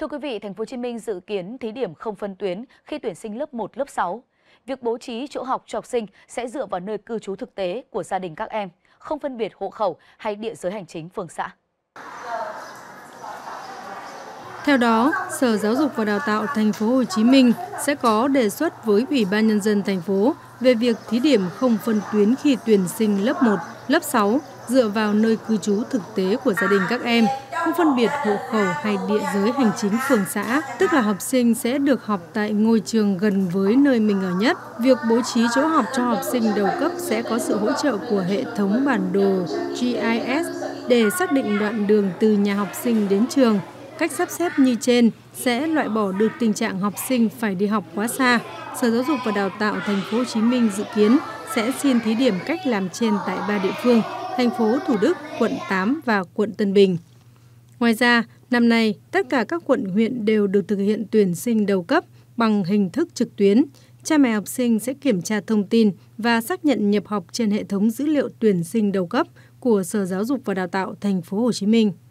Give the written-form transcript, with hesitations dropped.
Thưa quý vị, Thành phố Hồ Chí Minh dự kiến thí điểm không phân tuyến khi tuyển sinh lớp 1, lớp 6. Việc bố trí chỗ học cho học sinh sẽ dựa vào nơi cư trú thực tế của gia đình các em, không phân biệt hộ khẩu hay địa giới hành chính phường xã. Theo đó, Sở Giáo dục và Đào tạo Thành phố Hồ Chí Minh sẽ có đề xuất với Ủy ban nhân dân thành phố về việc thí điểm không phân tuyến khi tuyển sinh lớp 1, lớp 6 dựa vào nơi cư trú thực tế của gia đình các em, không phân biệt hộ khẩu hay địa giới hành chính phường xã, tức là học sinh sẽ được học tại ngôi trường gần với nơi mình ở nhất. Việc bố trí chỗ học cho học sinh đầu cấp sẽ có sự hỗ trợ của hệ thống bản đồ GIS để xác định đoạn đường từ nhà học sinh đến trường. Cách sắp xếp như trên sẽ loại bỏ được tình trạng học sinh phải đi học quá xa. Sở Giáo dục và Đào tạo Thành phố Hồ Chí Minh dự kiến sẽ xin thí điểm cách làm trên tại 3 địa phương: thành phố Thủ Đức, quận 8 và quận Tân Bình. Ngoài ra, năm nay, tất cả các quận huyện đều được thực hiện tuyển sinh đầu cấp bằng hình thức trực tuyến. Cha mẹ học sinh sẽ kiểm tra thông tin và xác nhận nhập học trên hệ thống dữ liệu tuyển sinh đầu cấp của Sở Giáo dục và Đào tạo Thành phố Hồ Chí Minh.